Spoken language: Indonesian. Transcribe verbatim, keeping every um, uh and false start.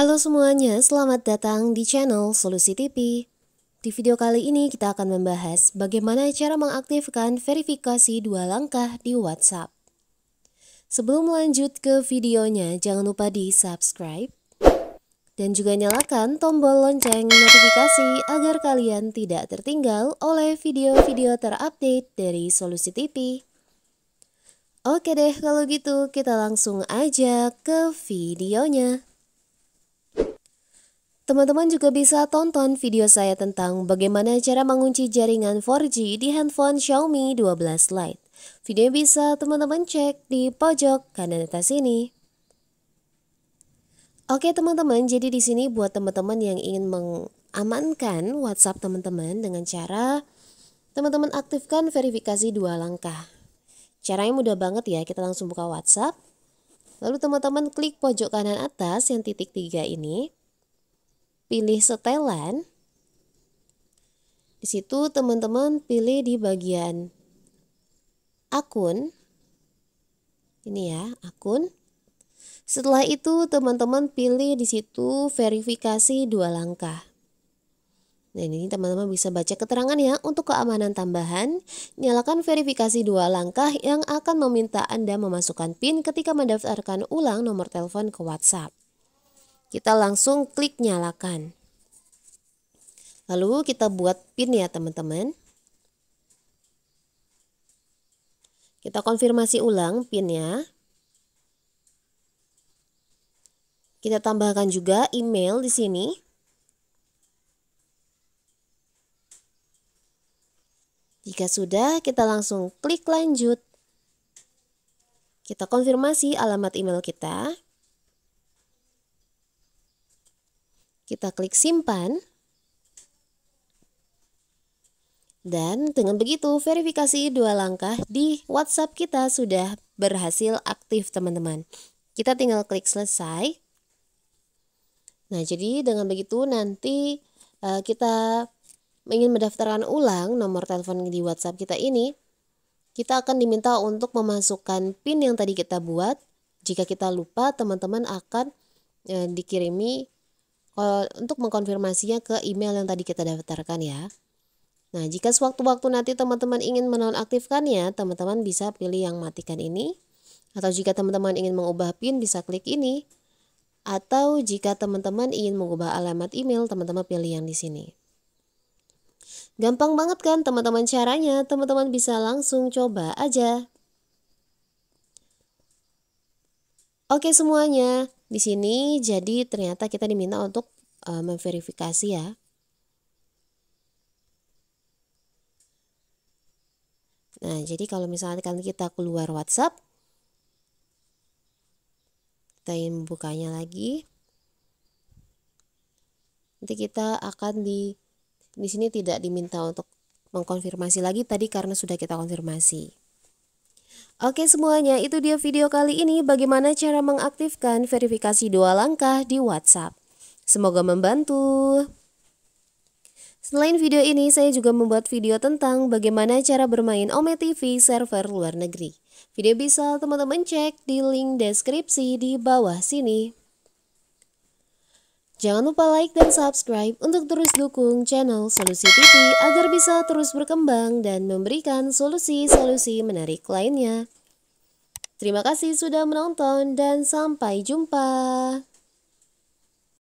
Halo semuanya, selamat datang di channel Solusi T V. Di video kali ini kita akan membahas bagaimana cara mengaktifkan verifikasi dua langkah di WhatsApp. Sebelum lanjut ke videonya, jangan lupa di subscribe dan juga nyalakan tombol lonceng notifikasi agar kalian tidak tertinggal oleh video-video terupdate dari Solusi T V. Oke deh, kalau gitu kita langsung aja ke videonya. Teman-teman juga bisa tonton video saya tentang bagaimana cara mengunci jaringan empat G di handphone Xiaomi dua belas Lite. Video bisa teman-teman cek di pojok kanan atas ini. Oke teman-teman, jadi di sini buat teman-teman yang ingin mengamankan WhatsApp teman-teman dengan cara teman-teman aktifkan verifikasi dua langkah. Caranya mudah banget ya, kita langsung buka WhatsApp. Lalu teman-teman klik pojok kanan atas yang titik tiga ini. Pilih setelan. Di situ teman-teman pilih di bagian akun. Ini ya, akun. Setelah itu teman-teman pilih di situ verifikasi dua langkah. Nah, ini teman-teman bisa baca keterangan ya. Untuk keamanan tambahan, nyalakan verifikasi dua langkah yang akan meminta Anda memasukkan PIN ketika mendaftarkan ulang nomor telepon ke WhatsApp. Kita langsung klik nyalakan. Lalu kita buat PIN ya teman-teman. Kita konfirmasi ulang PIN-nya. Kita tambahkan juga email di sini. Jika sudah, kita langsung klik lanjut. Kita konfirmasi alamat email kita. Kita klik simpan. Dan dengan begitu verifikasi dua langkah di WhatsApp kita sudah berhasil aktif teman-teman. Kita tinggal klik selesai. Nah, jadi dengan begitu nanti uh, kita ingin mendaftarkan ulang nomor telepon di WhatsApp kita ini, kita akan diminta untuk memasukkan PIN yang tadi kita buat. Jika kita lupa, teman-teman akan uh, dikirimi untuk mengkonfirmasinya ke email yang tadi kita daftarkan ya. Nah, jika sewaktu-waktu nanti teman-teman ingin menonaktifkannya, teman-teman bisa pilih yang matikan ini. Atau jika teman-teman ingin mengubah PIN, bisa klik ini. Atau jika teman-teman ingin mengubah alamat email, teman-teman pilih yang di sini. Gampang banget kan teman-teman caranya, teman-teman bisa langsung coba aja. Oke semuanya. Di sini jadi ternyata kita diminta untuk uh, memverifikasi ya. Nah, jadi kalau misalkan kita keluar WhatsApp, kita ingin membukanya lagi. Nanti kita akan di di sini tidak diminta untuk mengkonfirmasi lagi tadi karena sudah kita konfirmasi. Oke semuanya, itu dia video kali ini bagaimana cara mengaktifkan verifikasi dua langkah di WhatsApp. Semoga membantu. Selain video ini, saya juga membuat video tentang bagaimana cara bermain Ome T V server luar negeri. Video bisa teman-teman cek di link deskripsi di bawah sini. Jangan lupa like dan subscribe untuk terus dukung channel Solusi T V agar bisa terus berkembang dan memberikan solusi-solusi menarik lainnya. Terima kasih sudah menonton dan sampai jumpa.